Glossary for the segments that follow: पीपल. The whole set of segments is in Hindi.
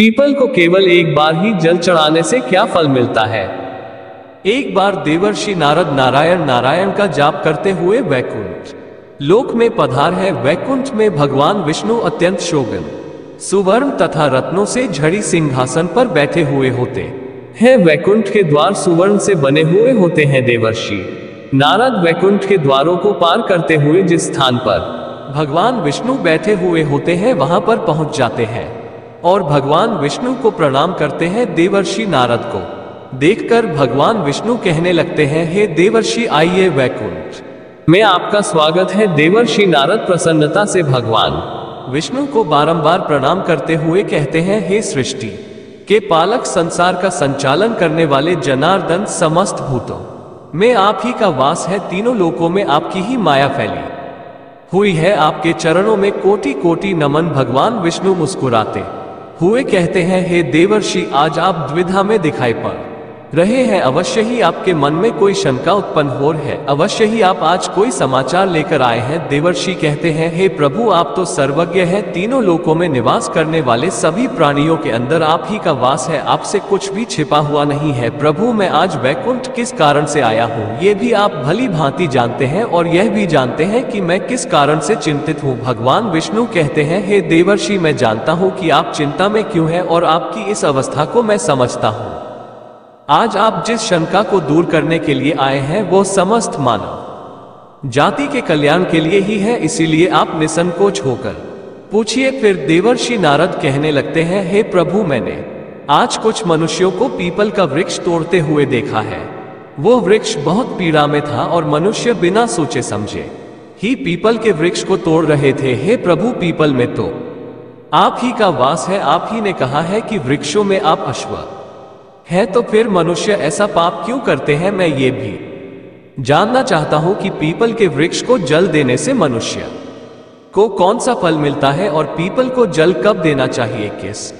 पीपल को केवल एक बार ही जल चढ़ाने से क्या फल मिलता है। एक बार देवर्षि नारद नारायण नारायण का जाप करते हुए वैकुंठ लोक में पधार है। वैकुंठ में भगवान विष्णु अत्यंत शोभन सुवर्ण तथा रत्नों से झड़ी सिंहासन पर बैठे हुए होते हैं। वैकुंठ के द्वार सुवर्ण से बने हुए होते हैं। देवर्षि नारद वैकुंठ के द्वारों को पार करते हुए जिस स्थान पर भगवान विष्णु बैठे हुए होते हैं वहां पर पहुंच जाते हैं और भगवान विष्णु को प्रणाम करते हैं। देवर्षि नारद को देखकर भगवान विष्णु कहने लगते हैं, हे देवर्षि आइए वैकुंठ में आपका स्वागत है। देवर्षि नारद प्रसन्नता से भगवान विष्णु को बारंबार प्रणाम करते हुए कहते हैं, हे सृष्टि के पालक संसार का संचालन करने वाले जनार्दन, समस्त भूतों में आप ही का वास है। तीनों लोकों में आपकी ही माया फैली हुई है। आपके चरणों में कोटि कोटि नमन। भगवान विष्णु मुस्कुराते हुए कहते हैं, हे देवर्षि आज आप द्विधा में दिखाई पड़ रहे हैं। अवश्य ही आपके मन में कोई शंका उत्पन्न हो रही है। अवश्य ही आप आज कोई समाचार लेकर आए हैं। देवर्षि कहते हैं, हे प्रभु आप तो सर्वज्ञ हैं। तीनों लोकों में निवास करने वाले सभी प्राणियों के अंदर आप ही का वास है। आपसे कुछ भी छिपा हुआ नहीं है। प्रभु मैं आज वैकुंठ किस कारण से आया हूँ ये भी आप भली भांति जानते हैं और यह भी जानते हैं कि मैं किस कारण से चिंतित हूँ। भगवान विष्णु कहते हैं, हे देवर्षि मैं जानता हूँ कि आप चिंता में क्यों हैं और आपकी इस अवस्था को मैं समझता हूँ। आज आप जिस शंका को दूर करने के लिए आए हैं वो समस्त मानव जाति के कल्याण के लिए ही है, इसीलिए आप निसंकोच होकर पूछिए। फिर देवर्षि नारद कहने लगते हैं, हे प्रभु मैंने आज कुछ मनुष्यों को पीपल का वृक्ष तोड़ते हुए देखा है। वो वृक्ष बहुत पीड़ा में था और मनुष्य बिना सोचे समझे ही पीपल के वृक्ष को तोड़ रहे थे। हे प्रभु पीपल में तो आप ही का वास है। आप ही ने कहा है कि वृक्षों में आप अश्व है, तो फिर मनुष्य ऐसा पाप क्यों करते हैं। मैं ये भी जानना चाहता हूं कि पीपल के वृक्ष को जल देने से मनुष्य को कौन सा फल मिलता है और पीपल को जल कब देना चाहिए, किस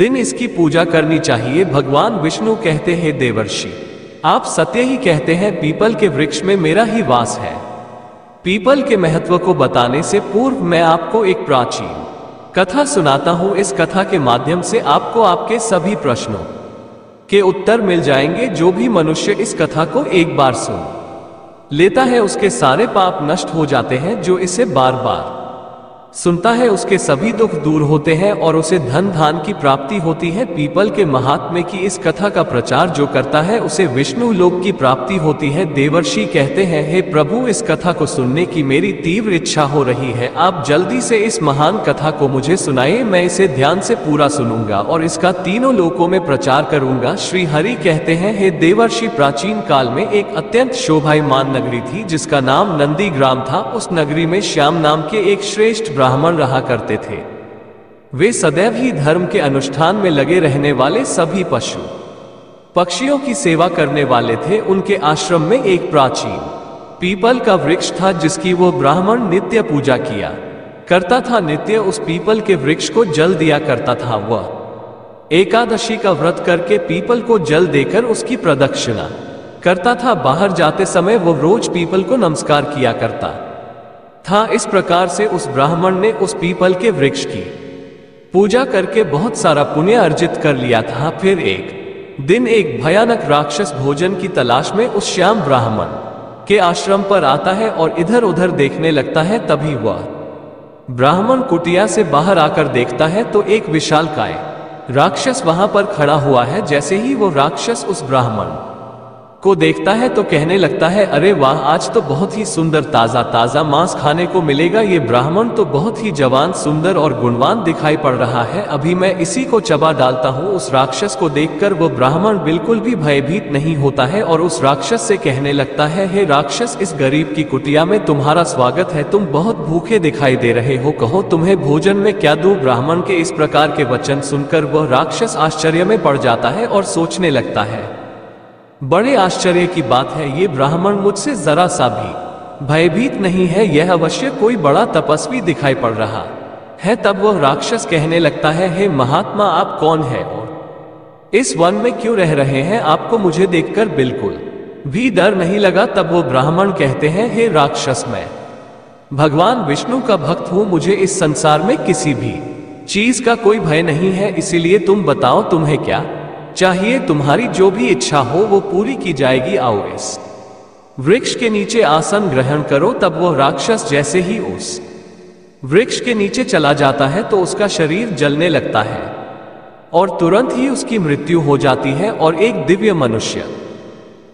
दिन इसकी पूजा करनी चाहिए। भगवान विष्णु कहते हैं, देवर्षि आप सत्य ही कहते हैं। पीपल के वृक्ष में मेरा ही वास है। पीपल के महत्व को बताने से पूर्व मैं आपको एक प्राचीन कथा सुनाता हूँ। इस कथा के माध्यम से आपको आपके सभी प्रश्नों के उत्तर मिल जाएंगे। जो भी मनुष्य इस कथा को एक बार सुन लेता है उसके सारे पाप नष्ट हो जाते हैं। जो इसे बार बार सुनता है उसके सभी दुख दूर होते हैं और उसे धन धान की प्राप्ति होती है। पीपल के महात्म्य की इस कथा का प्रचार जो करता है उसे विष्णु लोक की प्राप्ति होती है। देवर्षि कहते हैं, हे प्रभु इस कथा को सुनने की मेरी तीव्र इच्छा हो रही है। आप जल्दी से इस महान कथा को मुझे सुनाइए। मैं इसे ध्यान से पूरा सुनूंगा और इसका तीनों लोकों में प्रचार करूंगा। श्री हरि कहते हैं, हे देवर्षि प्राचीन काल में एक अत्यंत शोभायमान नगरी थी जिसका नाम नंदी ग्राम था। उस नगरी में श्याम नाम के एक श्रेष्ठ ब्राह्मण रहा करते थे। वे सदैव ही धर्म के अनुष्ठान में लगे रहने वाले, सभी पशु पक्षियों की सेवा करने वाले थे। उनके आश्रम में एक प्राचीन पीपल का वृक्ष था जिसकी वो ब्राह्मण नित्य पूजा किया करता था। नित्य उस पीपल के वृक्ष को जल दिया करता था। वह एकादशी का व्रत करके पीपल को जल देकर उसकी प्रदक्षिणा करता था। बाहर जाते समय वो रोज पीपल को नमस्कार किया करता था। इस प्रकार से उस ब्राह्मण ने उस पीपल के वृक्ष की पूजा करके बहुत सारा पुण्य अर्जित कर लिया था। फिर एक दिन एक भयानक राक्षस भोजन की तलाश में उस श्याम ब्राह्मण के आश्रम पर आता है और इधर उधर देखने लगता है। तभी वह ब्राह्मण कुटिया से बाहर आकर देखता है तो एक विशालकाय राक्षस वहां पर खड़ा हुआ है। जैसे ही वो राक्षस उस ब्राह्मण को देखता है तो कहने लगता है, अरे वाह आज तो बहुत ही सुंदर ताजा ताजा मांस खाने को मिलेगा। ये ब्राह्मण तो बहुत ही जवान सुंदर और गुणवान दिखाई पड़ रहा है। अभी मैं इसी को चबा डालता हूँ। उस राक्षस को देखकर वो ब्राह्मण बिल्कुल भी भयभीत नहीं होता है और उस राक्षस से कहने लगता है, हे राक्षस इस गरीब की कुटिया में तुम्हारा स्वागत है। तुम बहुत भूखे दिखाई दे रहे हो, कहो तुम्हें भोजन में क्या दूं। ब्राह्मण के इस प्रकार के वचन सुनकर वह राक्षस आश्चर्य में पड़ जाता है और सोचने लगता है, बड़े आश्चर्य की बात है, ये ब्राह्मण मुझसे जरा सा भी भयभीत नहीं है। यह अवश्य कोई बड़ा तपस्वी दिखाई पड़ रहा है। तब वह राक्षस कहने लगता है, हे महात्मा आप कौन हैं और इस वन में क्यों रह रहे हैं। आपको मुझे देखकर बिल्कुल भी डर नहीं लगा। तब वो ब्राह्मण कहते हैं, हे राक्षस मैं भगवान विष्णु का भक्त हूँ। मुझे इस संसार में किसी भी चीज का कोई भय नहीं है, इसीलिए तुम बताओ तुम्हें क्या चाहिए, तुम्हारी जो भी इच्छा हो वो पूरी की जाएगी। आओ इस वृक्ष के नीचे आसन ग्रहण करो। तब वह राक्षस जैसे ही उस वृक्ष के नीचे चला जाता है तो उसका शरीर जलने लगता है और तुरंत ही उसकी मृत्यु हो जाती है और एक दिव्य मनुष्य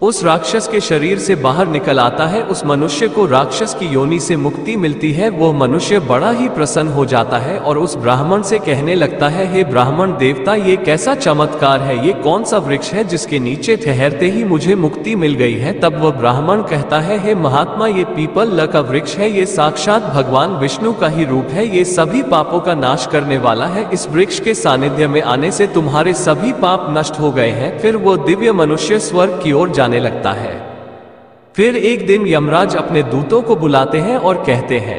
उस राक्षस के शरीर से बाहर निकल आता है। उस मनुष्य को राक्षस की योनि से मुक्ति मिलती है। वह मनुष्य बड़ा ही प्रसन्न हो जाता है और उस ब्राह्मण से कहने लगता है, हे ब्राह्मण देवता, ये कैसा चमत्कार है, ये कौन सा वृक्ष है जिसके नीचे ठहरते ही मुझे मुक्ति मिल गई है। तब वह ब्राह्मण कहता है, हे महात्मा, ये पीपल लता का वृक्ष है, ये साक्षात भगवान विष्णु का ही रूप है, ये सभी पापों का नाश करने वाला है। इस वृक्ष के सानिध्य में आने से तुम्हारे सभी पाप नष्ट हो गए हैं। फिर वह दिव्य मनुष्य स्वर्ग की ओर जाने लगता है। फिर एक दिन यमराज अपने दूतों को बुलाते हैं और कहते हैं,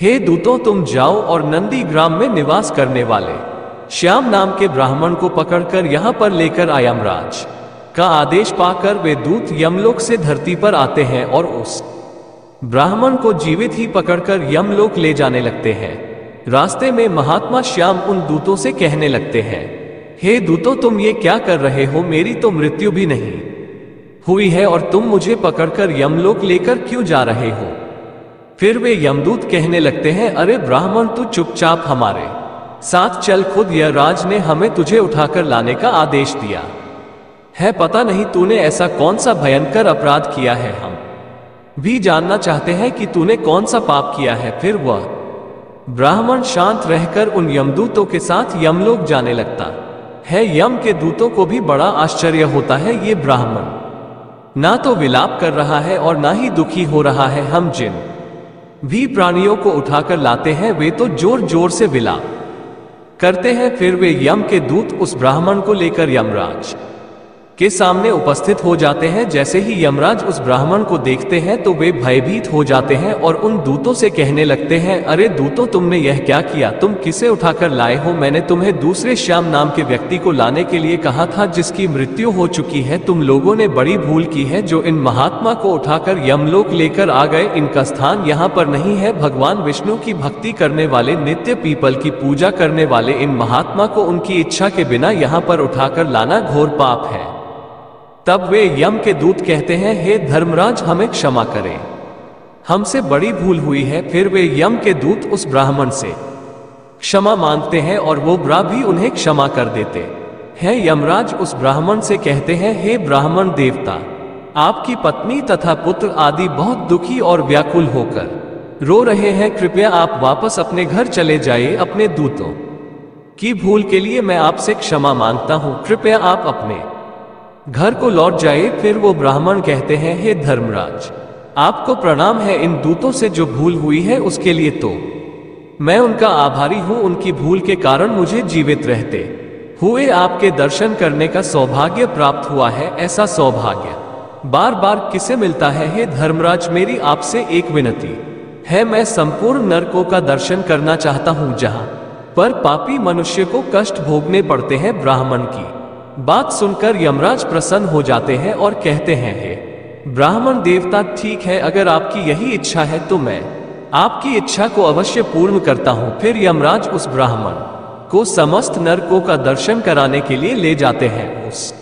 हे दूतों, तुम जाओ और नंदी ग्राम में निवास करने वाले श्याम नाम के ब्राह्मण को पकड़कर यहां पर लेकर आया। यमराज का आदेश पाकर वे दूत यमलोक से धरती पर आते हैं और उस ब्राह्मण को जीवित ही पकड़कर यमलोक ले जाने लगते हैं। रास्ते में महात्मा श्याम उन दूतों से कहने लगते हैं, हे दूतों, तुम ये क्या कर रहे हो, मेरी तो मृत्यु भी नहीं हुई है और तुम मुझे पकड़कर यमलोक लेकर क्यों जा रहे हो। फिर वे यमदूत कहने लगते हैं, अरे ब्राह्मण, तू चुपचाप हमारे साथ चल, खुद यमराज ने हमें तुझे उठाकर लाने का आदेश दिया है, पता नहीं तूने ऐसा कौन सा भयंकर अपराध किया है, हम भी जानना चाहते हैं कि तूने कौन सा पाप किया है। फिर वह ब्राह्मण शांत रहकर उन यमदूतों के साथ यमलोक जाने लगता है। यम के दूतों को भी बड़ा आश्चर्य होता है, ये ब्राह्मण ना तो विलाप कर रहा है और ना ही दुखी हो रहा है, हम जिन भी प्राणियों को उठाकर लाते हैं वे तो जोर जोर से विलाप करते हैं। फिर वे यम के दूत उस ब्राह्मण को लेकर यमराज के सामने उपस्थित हो जाते हैं। जैसे ही यमराज उस ब्राह्मण को देखते हैं तो वे भयभीत हो जाते हैं और उन दूतों से कहने लगते हैं, अरे दूतों, तुमने यह क्या किया, तुम किसे उठाकर लाए हो, मैंने तुम्हें दूसरे श्याम नाम के व्यक्ति को लाने के लिए कहा था जिसकी मृत्यु हो चुकी है। तुम लोगों ने बड़ी भूल की है जो इन महात्मा को उठाकर यमलोक लेकर आ गए। इनका स्थान यहाँ पर नहीं है। भगवान विष्णु की भक्ति करने वाले, नित्य पीपल की पूजा करने वाले इन महात्मा को उनकी इच्छा के बिना यहाँ पर उठाकर लाना घोर पाप है। तब वे यम के दूत कहते हैं, हे धर्मराज, हमें क्षमा करें, हमसे बड़ी भूल हुई है। फिर वे यम के दूत उस ब्राह्मण से क्षमा मांगते हैं और वो भी उन्हें क्षमा कर देते हैं। यमराज उस ब्राह्मण से कहते हैं, हे ब्राह्मण देवता, आपकी पत्नी तथा पुत्र आदि बहुत दुखी और व्याकुल होकर रो रहे हैं, कृपया आप वापस अपने घर चले जाइए। अपने दूतों की भूल के लिए मैं आपसे क्षमा मांगता हूँ, कृपया आप अपने घर को लौट जाए। फिर वो ब्राह्मण कहते हैं, हे धर्मराज, आपको प्रणाम है, इन दूतों से जो भूल हुई है उसके लिए तो मैं उनका आभारी हूँ। उनकी भूल के कारण मुझे जीवित रहते हुए आपके दर्शन करने का सौभाग्य प्राप्त हुआ है। ऐसा सौभाग्य बार बार किसे मिलता है। हे धर्मराज, मेरी आपसे एक विनती है, मैं संपूर्ण नरकों का दर्शन करना चाहता हूँ जहाँ पर पापी मनुष्य को कष्ट भोगने पड़ते हैं। ब्राह्मण की बात सुनकर यमराज प्रसन्न हो जाते हैं और कहते हैं, हे ब्राह्मण देवता, ठीक है, अगर आपकी यही इच्छा है तो मैं आपकी इच्छा को अवश्य पूर्ण करता हूँ। फिर यमराज उस ब्राह्मण को समस्त नरकों का दर्शन कराने के लिए ले जाते हैं। उस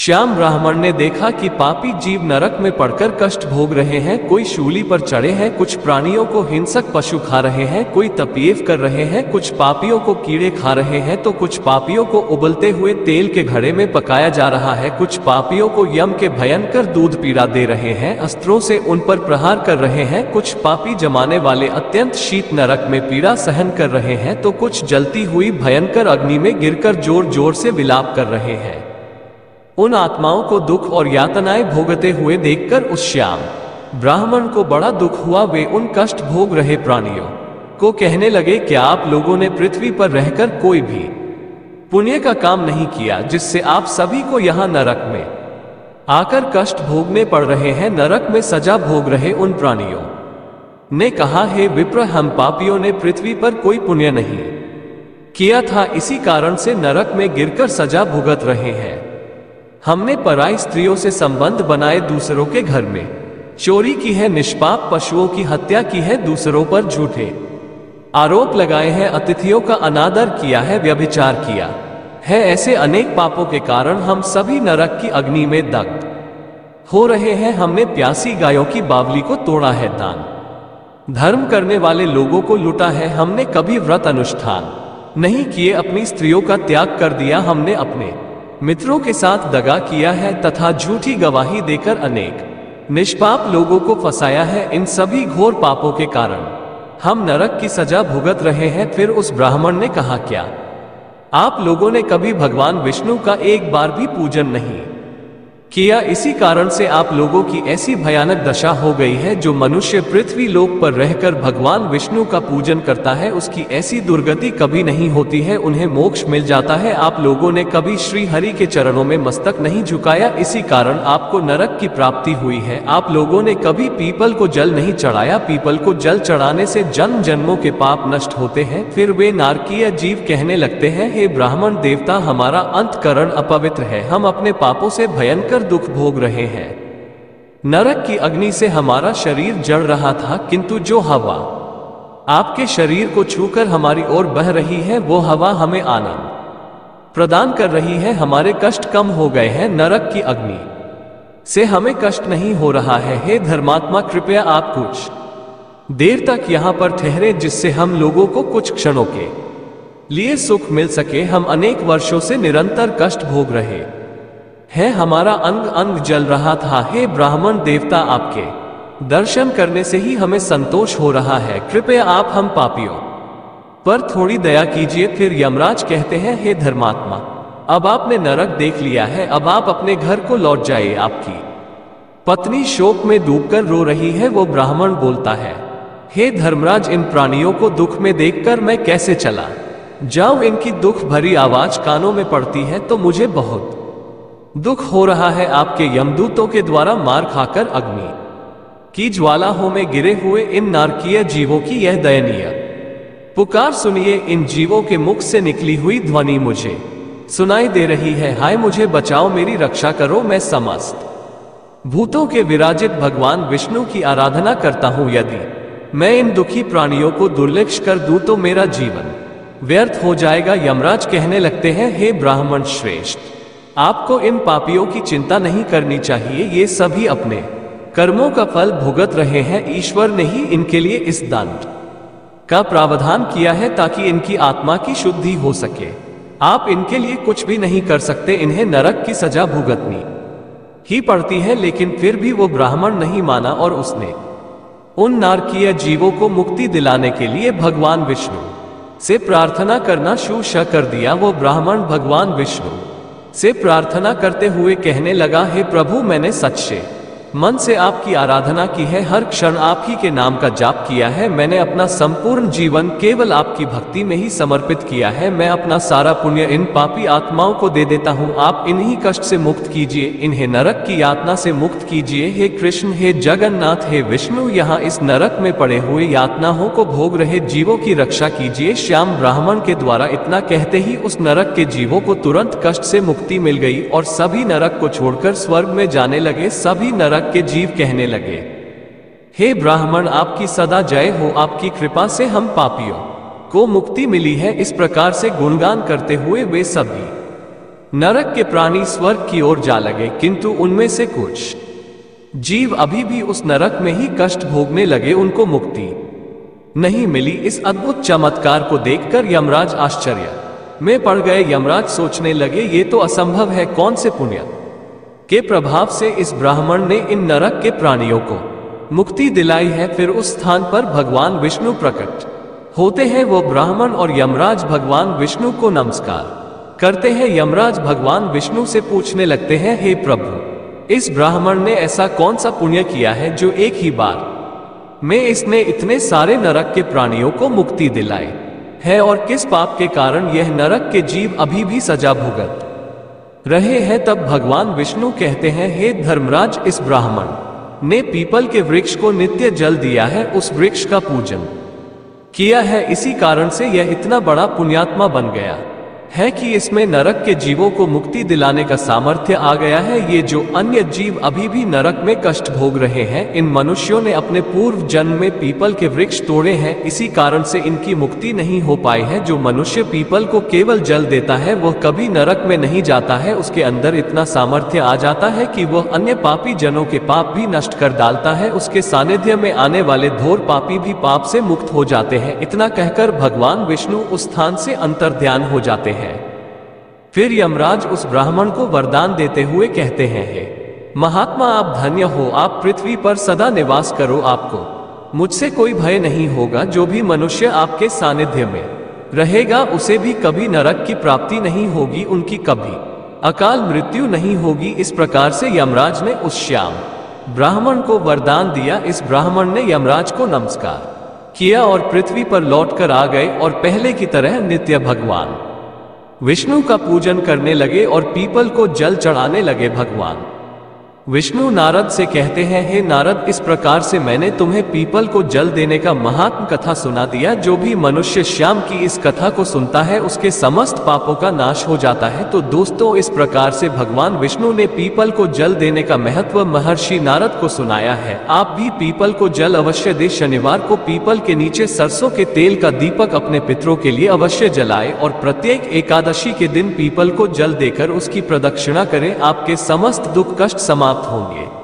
श्याम ब्राह्मण ने देखा कि पापी जीव नरक में पड़कर कष्ट भोग रहे हैं। कोई शूली पर चढ़े हैं, कुछ प्राणियों को हिंसक पशु खा रहे हैं, कोई तपीफ कर रहे हैं, कुछ पापियों को कीड़े खा रहे हैं तो कुछ पापियों को उबलते हुए तेल के घड़े में पकाया जा रहा है, कुछ पापियों को यम के भयंकर दूध पीड़ा दे रहे हैं, अस्त्रों से उन पर प्रहार कर रहे हैं, कुछ पापी जमाने वाले अत्यंत शीत नरक में पीड़ा सहन कर रहे हैं तो कुछ जलती हुई भयंकर अग्नि में गिरकर जोर जोर से विलाप कर रहे हैं। उन आत्माओं को दुख और यातनाएं भोगते हुए देखकर उस श्याम ब्राह्मण को बड़ा दुख हुआ। वे उन कष्ट भोग रहे प्राणियों को कहने लगे, क्या आप लोगों ने पृथ्वी पर रहकर कोई भी पुण्य का काम नहीं किया जिससे आप सभी को यहाँ नरक में आकर कष्ट भोगने पड़ रहे हैं, नरक में सजा भोग रहे। उन प्राणियों ने कहा, हे विप्र, हम पापियों ने पृथ्वी पर कोई पुण्य नहीं किया था, इसी कारण से नरक में गिरकर सजा भुगत रहे हैं। हमने पराई स्त्रियों से संबंध बनाए, दूसरों के घर में चोरी की है, निष्पाप पशुओं की हत्या की है, दूसरों पर झूठे आरोप लगाए हैं, अतिथियों का अनादर किया है, व्यभिचार किया है। ऐसे अनेक पापों के कारण हम सभी नरक की अग्नि में दग्ध हो रहे हैं। हमने प्यासी गायों की बावली को तोड़ा है, दान धर्म करने वाले लोगों को लूटा है, हमने कभी व्रत अनुष्ठान नहीं किए, अपनी स्त्रियों का त्याग कर दिया, हमने अपने मित्रों के साथ दगा किया है तथा झूठी गवाही देकर अनेक निष्पाप लोगों को फंसाया है। इन सभी घोर पापों के कारण हम नरक की सजा भुगत रहे हैं। फिर उस ब्राह्मण ने कहा, क्या आप लोगों ने कभी भगवान विष्णु का एक बार भी पूजन नहीं किया? इसी कारण से आप लोगों की ऐसी भयानक दशा हो गई है। जो मनुष्य पृथ्वी लोक पर रहकर भगवान विष्णु का पूजन करता है उसकी ऐसी दुर्गति कभी नहीं होती है, उन्हें मोक्ष मिल जाता है। आप लोगों ने कभी श्री हरि के चरणों में मस्तक नहीं झुकाया, इसी कारण आपको नरक की प्राप्ति हुई है। आप लोगों ने कभी पीपल को जल नहीं चढ़ाया, पीपल को जल चढ़ाने से जन्म जन्मों के पाप नष्ट होते हैं। फिर वे नारकीय जीव कहने लगते हैं, हे ब्राह्मण देवता, हमारा अंतःकरण अपवित्र है, हम अपने पापों से भयंकर दुख भोग रहे हैं। नरक की अग्नि से हमारा शरीर जल रहा था, किंतु जो हवा आपके शरीर को छूकर हमारी ओर बह रही है वो हवा हमें आनंद प्रदान कर रही है, हमारे कष्ट कम हो गए हैं। नरक की अग्नि से हमें कष्ट नहीं हो रहा है। हे धर्मात्मा, कृपया आप कुछ देर तक यहां पर ठहरे जिससे हम लोगों को कुछ क्षणों के लिए सुख मिल सके। हम अनेक वर्षों से निरंतर कष्ट भोग रहे है, हमारा अंग अंग जल रहा था। हे ब्राह्मण देवता, आपके दर्शन करने से ही हमें संतोष हो रहा है, कृपया आप हम पापियों पर थोड़ी दया कीजिए। फिर यमराज कहते हैं, हे धर्मात्मा, अब आपने नरक देख लिया है, अब आप अपने घर को लौट जाइए। आपकी पत्नी शोक में डूबकर रो रही है। वो ब्राह्मण बोलता है, हे धर्मराज, इन प्राणियों को दुख में देखकर मैं कैसे चला जाऊं? इनकी दुख भरी आवाज कानों में पड़ती है तो मुझे बहुत दुख हो रहा है। आपके यमदूतों के द्वारा मार खाकर अग्नि की ज्वालाओं में गिरे हुए इन नारकीय जीवों की यह दयनीय पुकार सुनिए। इन जीवों के मुख से निकली हुई ध्वनि मुझे सुनाई दे रही है, हाय मुझे बचाओ, मेरी रक्षा करो, मैं समस्त भूतों के विराजित भगवान विष्णु की आराधना करता हूं। यदि मैं इन दुखी प्राणियों को दुर्लक्ष कर दूं तो मेरा जीवन व्यर्थ हो जाएगा। यमराज कहने लगते हैं, हे ब्राह्मण श्रेष्ठ, आपको इन पापियों की चिंता नहीं करनी चाहिए, ये सभी अपने कर्मों का फल भुगत रहे हैं। ईश्वर ने ही इनके लिए इस दंड का प्रावधान किया है ताकि इनकी आत्मा की शुद्धि हो सके। आप इनके लिए कुछ भी नहीं कर सकते, इन्हें नरक की सजा भुगतनी ही पड़ती है। लेकिन फिर भी वो ब्राह्मण नहीं माना और उसने उन नारकीय जीवों को मुक्ति दिलाने के लिए भगवान विष्णु से प्रार्थना करना शुरू कर दिया। वो ब्राह्मण भगवान विष्णु से प्रार्थना करते हुए कहने लगा, हे प्रभु, मैंने सच्चे मन से आपकी आराधना की है, हर क्षण आप ही के नाम का जाप किया है, मैंने अपना संपूर्ण जीवन केवल आपकी भक्ति में ही समर्पित किया है, मैं अपना सारा पुण्य इन पापी आत्माओं को दे देता हूँ, आप इन्हीं कष्ट से मुक्त कीजिए, इन्हें नरक की यातना से मुक्त कीजिए। हे कृष्ण, हे जगन्नाथ, हे विष्णु, यहाँ इस नरक में पड़े हुए यातनाओं को भोग रहे जीवों की रक्षा कीजिए। श्याम ब्राह्मण के द्वारा इतना कहते ही उस नरक के जीवों को तुरंत कष्ट से मुक्ति मिल गई और सभी नरक को छोड़कर स्वर्ग में जाने लगे। सभी नरक के जीव कहने लगे, हे ब्राह्मण, आपकी सदा जय हो, आपकी कृपा से हम पापियों को मुक्ति मिली है। इस प्रकार से गुणगान करते हुए वे सभी नरक के प्राणी स्वर्ग की ओर जा लगे, किंतु उनमें से कुछ जीव अभी भी उस नरक में ही कष्ट भोगने लगे, उनको मुक्ति नहीं मिली। इस अद्भुत चमत्कार को देखकर यमराज आश्चर्य में पड़ गए। यमराज सोचने लगे, ये तो असंभव है, कौन से पुण्य के प्रभाव से इस ब्राह्मण ने इन नरक के प्राणियों को मुक्ति दिलाई है। फिर उस स्थान पर भगवान विष्णु प्रकट होते हैं। वो ब्राह्मण और यमराज भगवान विष्णु को नमस्कार करते हैं। यमराज भगवान विष्णु से पूछने लगते हैं, हे प्रभु, इस ब्राह्मण ने ऐसा कौन सा पुण्य किया है जो एक ही बार में इसने इतने सारे नरक के प्राणियों को मुक्ति दिलाई है, और किस पाप के कारण यह नरक के जीव अभी भी सजा भुगत रहे हैं? तब भगवान विष्णु कहते हैं, हे धर्मराज, इस ब्राह्मण ने पीपल के वृक्ष को नित्य जल दिया है, उस वृक्ष का पूजन किया है, इसी कारण से यह इतना बड़ा पुण्यात्मा बन गया है कि इसमें नरक के जीवों को मुक्ति दिलाने का सामर्थ्य आ गया है। ये जो अन्य जीव अभी भी नरक में कष्ट भोग रहे हैं, इन मनुष्यों ने अपने पूर्व जन्म में पीपल के वृक्ष तोड़े हैं, इसी कारण से इनकी मुक्ति नहीं हो पाई है। जो मनुष्य पीपल को केवल जल देता है वह कभी नरक में नहीं जाता है। उसके अंदर इतना सामर्थ्य आ जाता है कि वह अन्य पापी जनों के पाप भी नष्ट कर डालता है। उसके सानिध्य में आने वाले घोर पापी भी पाप से मुक्त हो जाते हैं। इतना कहकर भगवान विष्णु उस स्थान से अंतर्ध्यान हो जाते हैं। फिर यमराज उस ब्राह्मण को वरदान देते हुए कहते हैं, हे महात्मा, आप धन्य हो, आप पृथ्वी पर सदा निवास करो, आपको मुझसे कोई भय नहीं होगा। जो भी मनुष्य आपके सानिध्य में रहेगा उसे भी कभी नरक की प्राप्ति नहीं होगी, उनकी कभी अकाल मृत्यु नहीं होगी। इस प्रकार से यमराज ने उस श्याम ब्राह्मण को वरदान दिया। इस ब्राह्मण ने यमराज को नमस्कार किया और पृथ्वी पर लौटकर आ गए और पहले की तरह नित्य भगवान विष्णु का पूजन करने लगे और पीपल को जल चढ़ाने लगे। भगवान विष्णु नारद से कहते हैं, हे नारद, इस प्रकार से मैंने तुम्हें पीपल को जल देने का महात्म कथा सुना दिया। जो भी मनुष्य श्याम की इस कथा को सुनता है उसके समस्त पापों का नाश हो जाता है। तो दोस्तों, इस प्रकार से भगवान विष्णु ने पीपल को जल देने का महत्व महर्षि नारद को सुनाया है। आप भी पीपल को जल अवश्य दें। शनिवार को पीपल के नीचे सरसों के तेल का दीपक अपने पितरों के लिए अवश्य जलाएं और प्रत्येक एकादशी के दिन पीपल को जल देकर उसकी प्रदक्षिणा करें। आपके समस्त दुख कष्ट समाप्त होंगे।